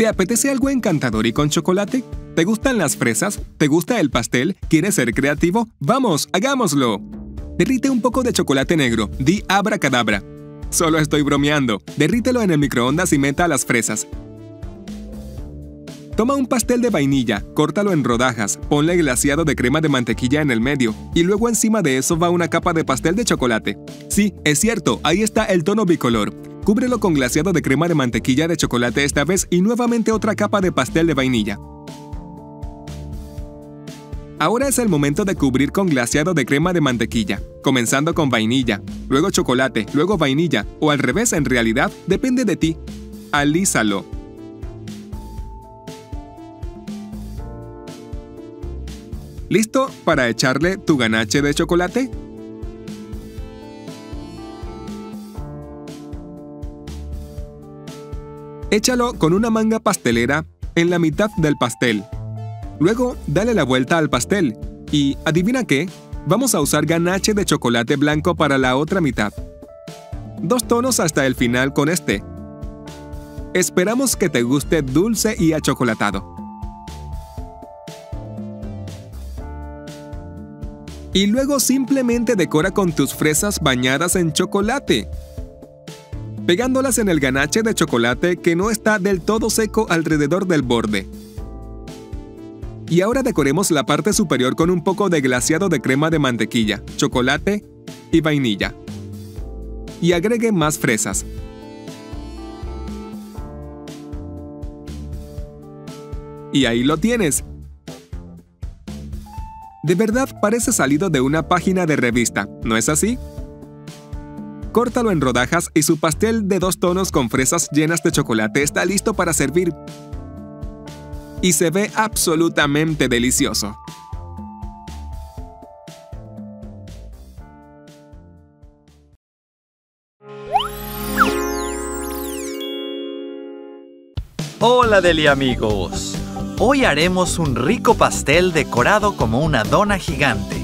¿Te apetece algo encantador y con chocolate? ¿Te gustan las fresas? ¿Te gusta el pastel? ¿Quieres ser creativo? ¡Vamos, hagámoslo! Derrite un poco de chocolate negro. Di abracadabra. Solo estoy bromeando. Derrítelo en el microondas y meta las fresas. Toma un pastel de vainilla, córtalo en rodajas, ponle glaseado de crema de mantequilla en el medio y luego encima de eso va una capa de pastel de chocolate. Sí, es cierto, ahí está el tono bicolor. Cúbrelo con glaseado de crema de mantequilla de chocolate esta vez y nuevamente otra capa de pastel de vainilla. Ahora es el momento de cubrir con glaseado de crema de mantequilla, comenzando con vainilla, luego chocolate, luego vainilla o al revés en realidad, depende de ti. Alízalo. ¿Listo para echarle tu ganache de chocolate? Échalo con una manga pastelera en la mitad del pastel. Luego, dale la vuelta al pastel. Y, ¿adivina qué? Vamos a usar ganache de chocolate blanco para la otra mitad. 2 tonos hasta el final con este. Esperamos que te guste dulce y achocolatado. Y luego simplemente decora con tus fresas bañadas en chocolate, pegándolas en el ganache de chocolate que no está del todo seco alrededor del borde. Y ahora decoremos la parte superior con un poco de glaseado de crema de mantequilla, chocolate y vainilla. Y agregue más fresas. Y ahí lo tienes. De verdad parece salido de una página de revista, ¿no es así? Córtalo en rodajas y su pastel de 2 tonos con fresas llenas de chocolate está listo para servir. Y se ve absolutamente delicioso. ¡Hola Deli amigos! Hoy haremos un rico pastel decorado como una dona gigante.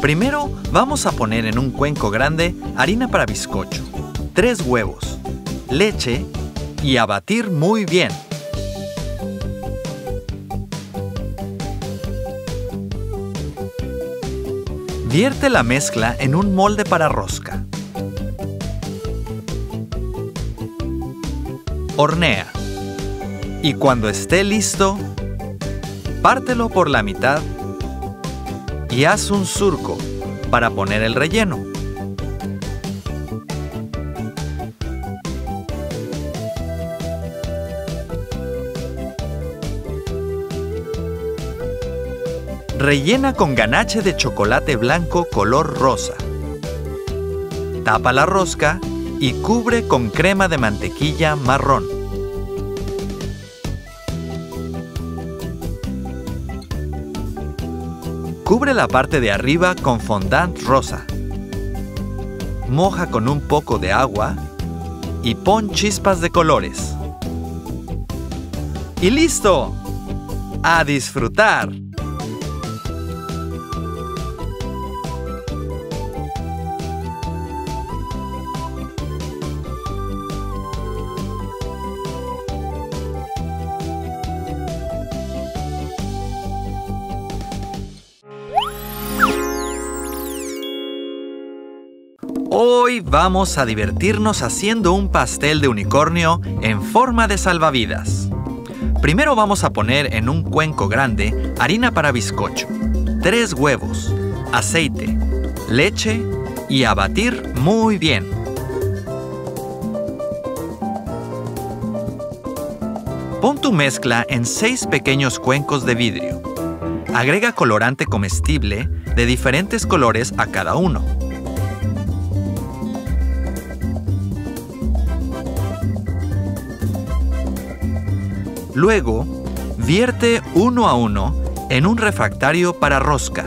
Primero, vamos a poner en un cuenco grande harina para bizcocho, 3 huevos, leche y a batir muy bien. Vierte la mezcla en un molde para rosca. Hornea. Y cuando esté listo, pártelo por la mitad y haz un surco para poner el relleno. Rellena con ganache de chocolate blanco color rosa. Tapa la rosca y cubre con crema de mantequilla marrón. Cubre la parte de arriba con fondant rosa. Moja con un poco de agua y pon chispas de colores. ¡Y listo! ¡A disfrutar! Hoy vamos a divertirnos haciendo un pastel de unicornio en forma de salvavidas. Primero vamos a poner en un cuenco grande harina para bizcocho, 3 huevos, aceite, leche y a batir muy bien. Pon tu mezcla en 6 pequeños cuencos de vidrio. Agrega colorante comestible de diferentes colores a cada uno. Luego, vierte uno a uno en un refractario para rosca.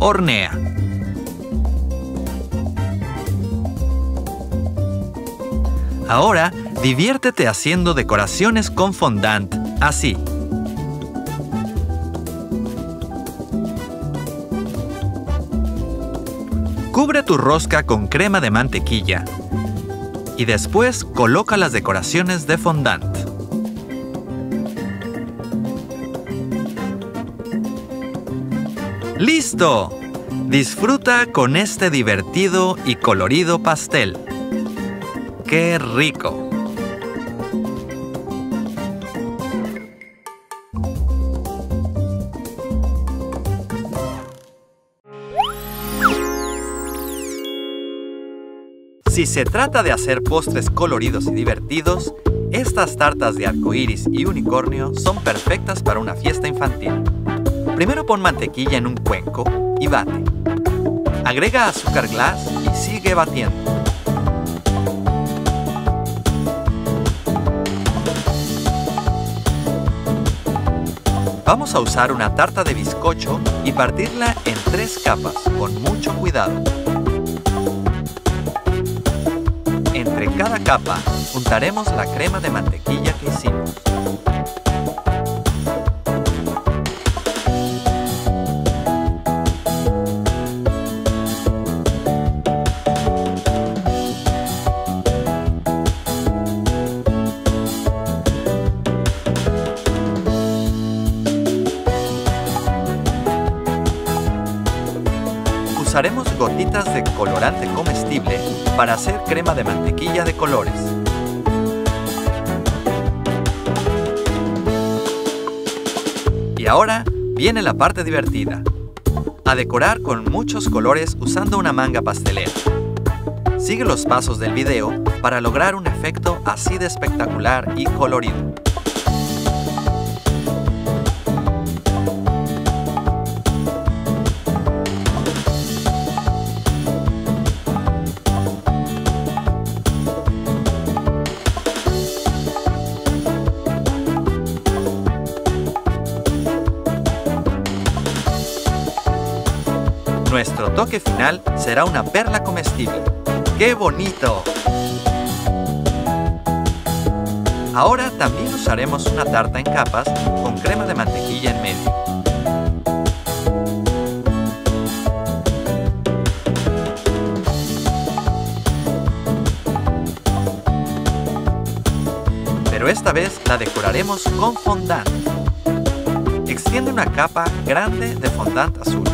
Hornea. Ahora, diviértete haciendo decoraciones con fondant, así. Cubre tu rosca con crema de mantequilla y después coloca las decoraciones de fondant. ¡Listo! Disfruta con este divertido y colorido pastel. ¡Qué rico! Si se trata de hacer postres coloridos y divertidos, estas tartas de arcoíris y unicornio son perfectas para una fiesta infantil. Primero pon mantequilla en un cuenco y bate. Agrega azúcar glass y sigue batiendo. Vamos a usar una tarta de bizcocho y partirla en 3 capas con mucho cuidado. Entre cada capa, untaremos la crema de mantequilla que hicimos. Usaremos gotitas de colorante comestible para hacer crema de mantequilla de colores. Y ahora viene la parte divertida. A decorar con muchos colores usando una manga pastelera. Sigue los pasos del video para lograr un efecto así de espectacular y colorido. Nuestro toque final será una perla comestible. ¡Qué bonito! Ahora también usaremos una tarta en capas con crema de mantequilla en medio. Pero esta vez la decoraremos con fondant. Extiende una capa grande de fondant azul.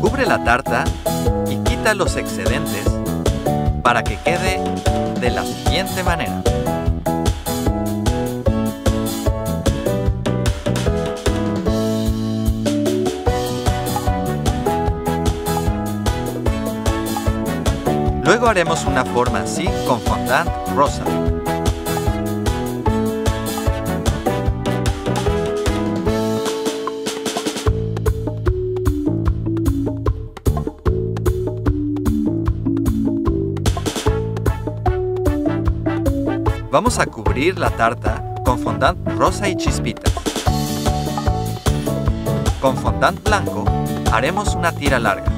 Cubre la tarta y quita los excedentes para que quede de la siguiente manera. Luego haremos una forma así con fondant rosa. Vamos a cubrir la tarta con fondant rosa y chispitas. Con fondant blanco haremos una tira larga.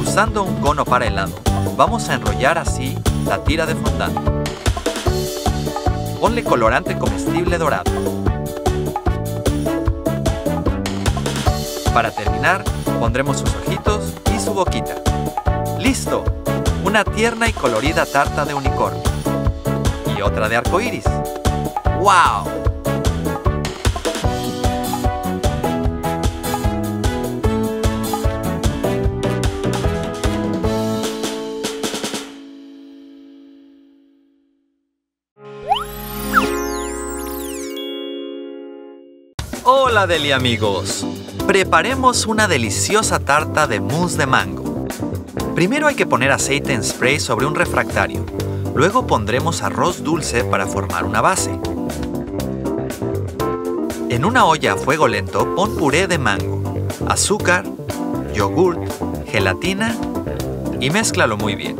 Usando un cono para helado, vamos a enrollar así la tira de fondant. Ponle colorante comestible dorado. Para terminar, pondremos sus ojitos y su boquita. ¡Listo! Una tierna y colorida tarta de unicornio. Y otra de arcoíris. ¡Wow! ¡Hola, Deli amigos! Preparemos una deliciosa tarta de mousse de mango. Primero hay que poner aceite en spray sobre un refractario. Luego pondremos arroz dulce para formar una base. En una olla a fuego lento pon puré de mango, azúcar, yogurt, gelatina y mézclalo muy bien.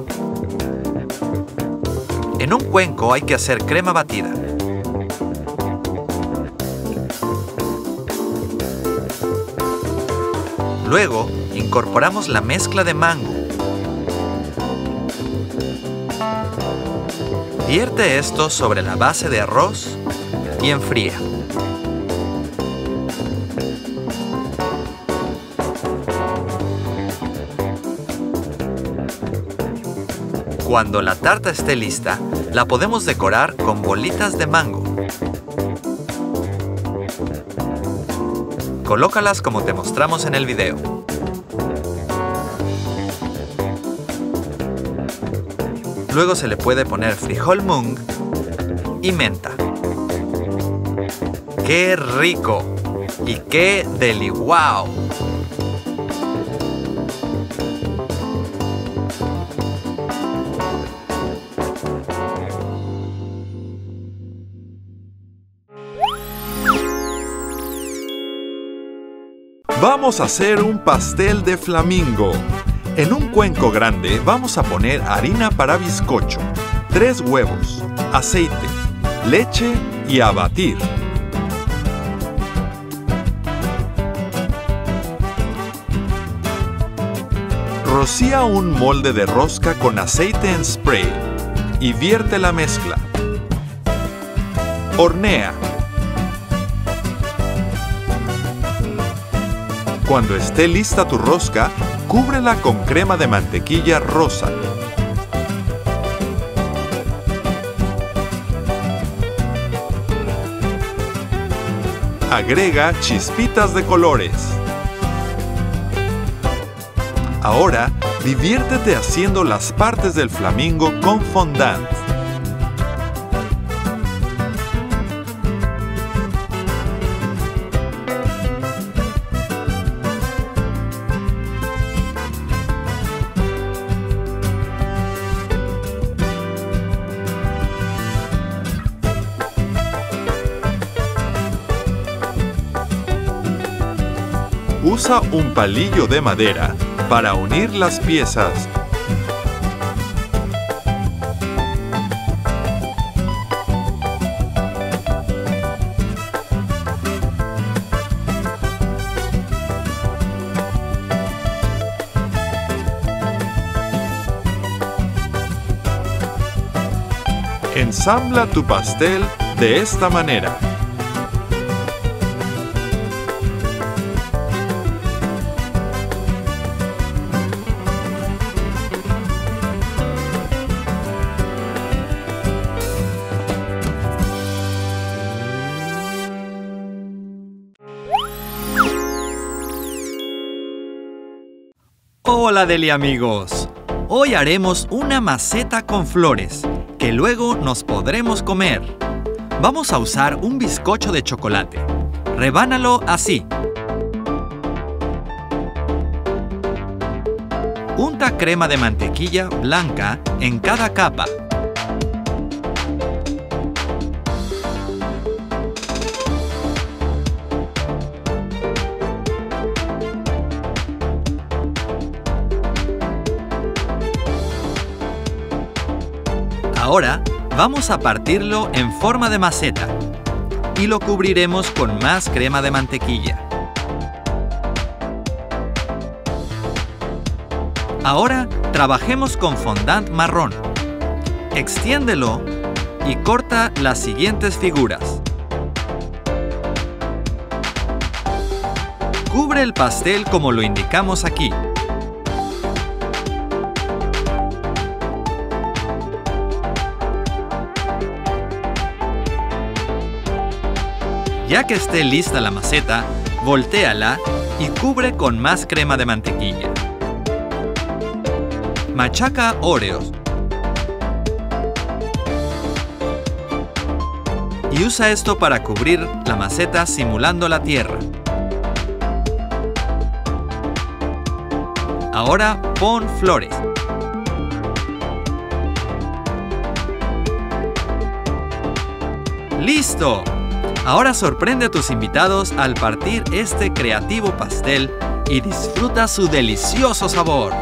En un cuenco hay que hacer crema batida. Luego incorporamos la mezcla de mango. Vierte esto sobre la base de arroz y enfría. Cuando la tarta esté lista, la podemos decorar con bolitas de mango. Colócalas como te mostramos en el video. Luego se le puede poner frijol mung y menta. ¡Qué rico! ¡Y qué DeliWow! Vamos a hacer un pastel de flamingo. En un cuenco grande vamos a poner harina para bizcocho, 3 huevos, aceite, leche y a batir. Rocía un molde de rosca con aceite en spray y vierte la mezcla. Hornea. Cuando esté lista tu rosca, cúbrela con crema de mantequilla rosa. Agrega chispitas de colores. Ahora, diviértete haciendo las partes del flamingo con fondant. Usa un palillo de madera para unir las piezas. Ensambla tu pastel de esta manera. Hola Deli amigos, hoy haremos una maceta con flores que luego nos podremos comer. Vamos a usar un bizcocho de chocolate, rebánalo así. Unta crema de mantequilla blanca en cada capa. Ahora vamos a partirlo en forma de maceta y lo cubriremos con más crema de mantequilla. Ahora trabajemos con fondant marrón. Extiéndelo y corta las siguientes figuras. Cubre el pastel como lo indicamos aquí. Ya que esté lista la maceta, voltéala y cubre con más crema de mantequilla. Machaca Oreos. Y usa esto para cubrir la maceta simulando la tierra. Ahora pon flores. ¡Listo! Ahora sorprende a tus invitados al partir este creativo pastel y disfruta su delicioso sabor.